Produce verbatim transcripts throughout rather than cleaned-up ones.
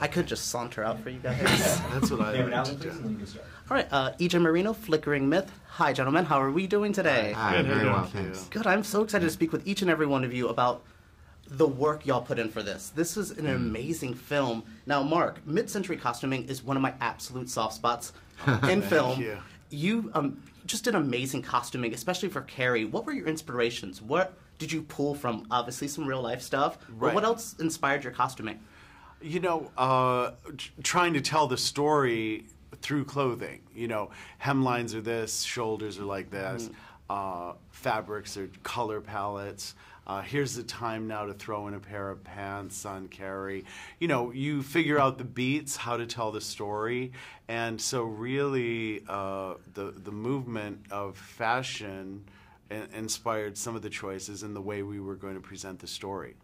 I could just saunter out for you guys. That's what I like to do. All right, uh, E J. Marino, Flickering Myth. Hi, gentlemen. How are we doing today? Hi, good. Very well, thanks. Good. I'm so excited to speak with each and every one of you about the work y'all put in for this. This is an amazing film. Now, Mark, mid-century costuming is one of my absolute soft spots in film. You, you um, just did amazing costuming, especially for Carey. What were your inspirations? What did you pull from? Obviously, some real-life stuff. Right. But what else inspired your costuming? You know, uh, trying to tell the story through clothing. You know, hemlines are this, shoulders are like this, mm-hmm. uh, fabrics are color palettes. Uh, here's the time now to throw in a pair of pants on Carey. You know, you figure out the beats, how to tell the story. And so really uh, the, the movement of fashion inspired some of the choices in the way we were going to present the story.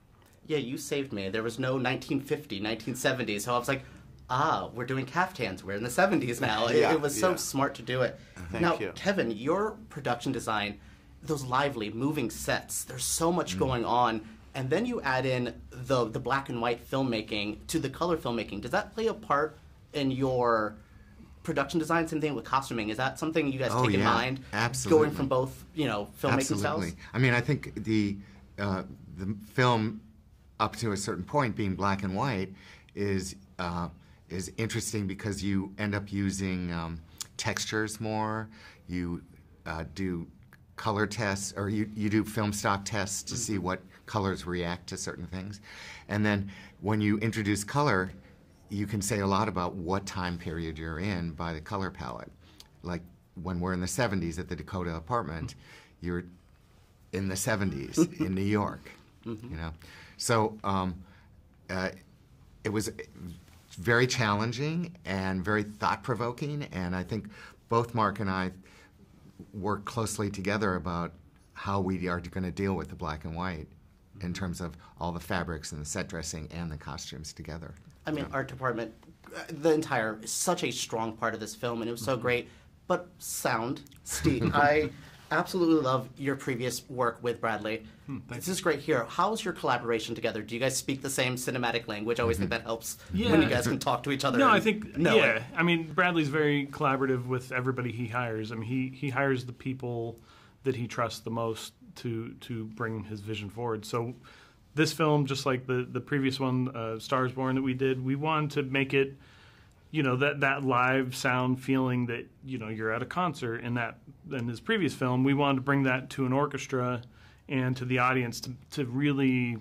Yeah, you saved me. There was no nineteen fifty, nineteen seventy, so I was like, ah, we're doing caftans. We're in the seventies now. It, yeah, it was so yeah. smart to do it. Thank now, you. Kevin, your production design, those lively, moving sets, there's so much mm. going on, and then you add in the, the black and white filmmaking to the color filmmaking. Does that play a part in your production design? Same thing with costuming. Is that something you guys oh, take yeah. in mind? Absolutely. Going from both, you know, filmmaking Absolutely. styles? I mean, I think the, uh, the film, up to a certain point, being black and white is uh, is interesting because you end up using um, textures more. You uh, do color tests, or you, you do film stock tests to see what colors react to certain things. And then when you introduce color, you can say a lot about what time period you're in by the color palette. Like when we're in the seventies at the Dakota apartment, you're in the seventies in New York. Mm-hmm. You know, so um, uh, it was very challenging and very thought-provoking, and I think both Mark and I worked closely together about how we are going to deal with the black and white in terms of all the fabrics and the set dressing and the costumes together. I mean, yeah. Art department, the entire, such a strong part of this film, and it was so mm-hmm. great. But sound, Steve, I. absolutely love your previous work with Bradley. Hmm, this is great here. How is your collaboration together? Do you guys speak the same cinematic language? I always mm-hmm. think that helps yeah. when you guys can talk to each other. No, I think, yeah. It. I mean, Bradley's very collaborative with everybody he hires. I mean, he, he hires the people that he trusts the most to, to bring his vision forward. So this film, just like the, the previous one, uh, Star Is Born, that we did, we wanted to make it, you know, that, that live sound feeling that, you know, you're at a concert. In that, in his previous film, we wanted to bring that to an orchestra and to the audience to, to really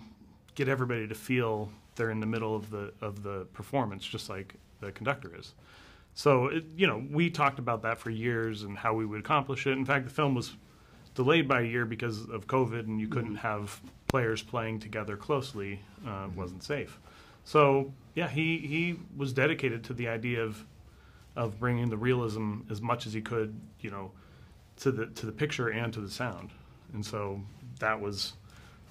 get everybody to feel they're in the middle of the, of the performance, just like the conductor is. So, it, you know, we talked about that for years and how we would accomplish it. In fact, the film was delayed by a year because of COVID, and you couldn't have players playing together closely. Uh, it wasn't safe. So, yeah, he, he was dedicated to the idea of of bringing the realism as much as he could, you know, to the to the picture and to the sound. And so that was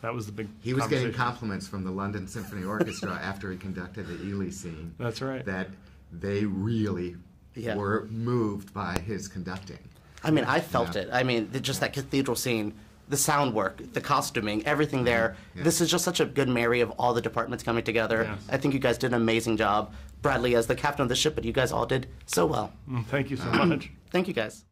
that was the big He was getting compliments from the London Symphony Orchestra after he conducted the Ely scene. That's right. That they really yeah. were moved by his conducting. I mean, I felt yeah. it. I mean, just that cathedral scene, the sound work, the costuming, everything there. Yeah. This is just such a good marry of all the departments coming together. Yes. I think you guys did an amazing job. Bradley as the captain of the ship, but you guys all did so well. Thank you so much. Thank you, guys.